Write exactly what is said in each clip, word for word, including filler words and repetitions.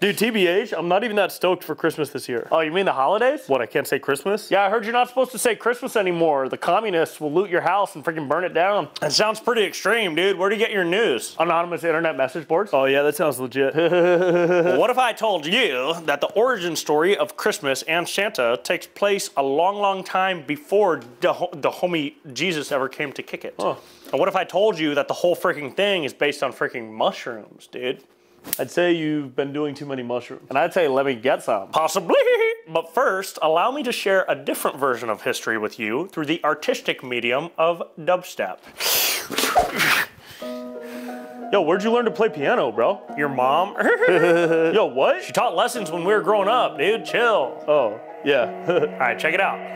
Dude, T B H, I'm not even that stoked for Christmas this year. Oh, you mean the holidays? What, I can't say Christmas? Yeah, I heard you're not supposed to say Christmas anymore. The communists will loot your house and freaking burn it down. That sounds pretty extreme, dude. Where do you get your news? Anonymous internet message boards? Oh yeah, that sounds legit. Well, what if I told you that the origin story of Christmas and Santa takes place a long, long time before the, the homie Jesus ever came to kick it? Huh. And what if I told you that the whole freaking thing is based on freaking mushrooms, dude? I'd say you've been doing too many mushrooms. And I'd say, let me get some. Possibly. But first, allow me to share a different version of history with you through the artistic medium of dubstep. Yo, where'd you learn to play piano, bro? Your mom? Yo, what? She taught lessons when we were growing up, dude. Chill. Oh, yeah. All right, check it out.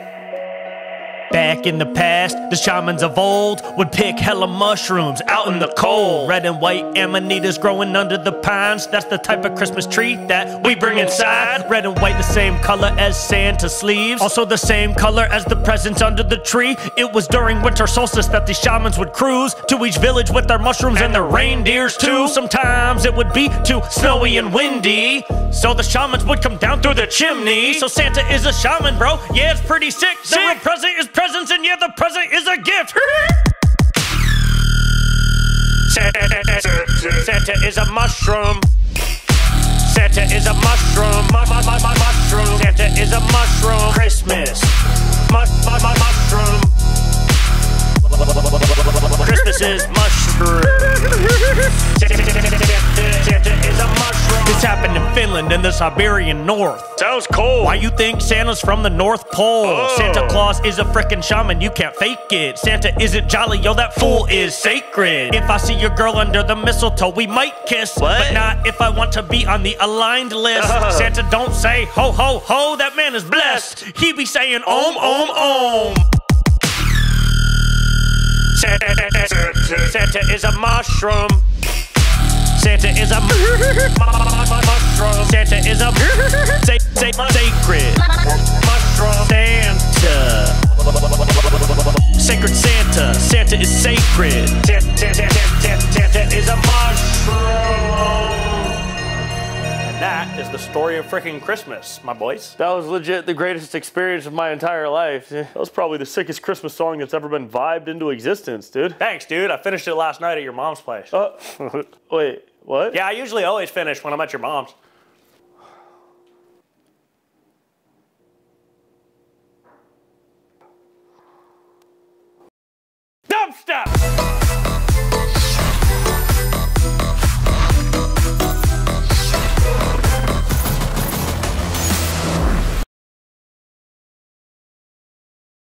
Back in the past, the shamans of old would pick hella mushrooms out in the cold. Red and white amanitas growing under the pines. That's the type of Christmas tree that we bring inside. Red and white, the same color as Santa's sleeves. Also the same color as the presents under the tree. It was during winter solstice that the shamans would cruise to each village with their mushrooms and their reindeers too. Sometimes it would be too snowy and windy, so the shamans would come down through the chimney. So Santa is a shaman, bro. Yeah, it's pretty sick. The real present is presents, and yeah, the present is a gift. Santa, Santa is a mushroom. Santa is a mushroom. My, my, my, my mushroom. Santa is a mushroom. Christmas. My, my, my mushroom. Christmas is mushroom. Santa is a mushroom. This happened in Finland in the Siberian north. Sounds cold. Why you think Santa's from the North Pole? Oh. Santa Claus is a frickin' shaman, you can't fake it. Santa isn't jolly, yo, that fool is sacred. If I see your girl under the mistletoe, we might kiss. What? But not if I want to be on the aligned list. Uh. Santa don't say ho, ho, ho, that man is blessed. He be saying om, om, om. Santa, Santa, Santa is a mushroom. Santa is a mushroom. Santa is a say, say, sacred mushroom. Santa, sacred Santa. Santa is sacred. Santa, Santa, Santa is a mushroom. That is the story of freaking Christmas, my boys. That was legit the greatest experience of my entire life. That was probably the sickest Christmas song that's ever been vibed into existence, dude. Thanks, dude. I finished it last night at your mom's place. Uh, wait, what? Yeah, I usually always finish when I'm at your mom's.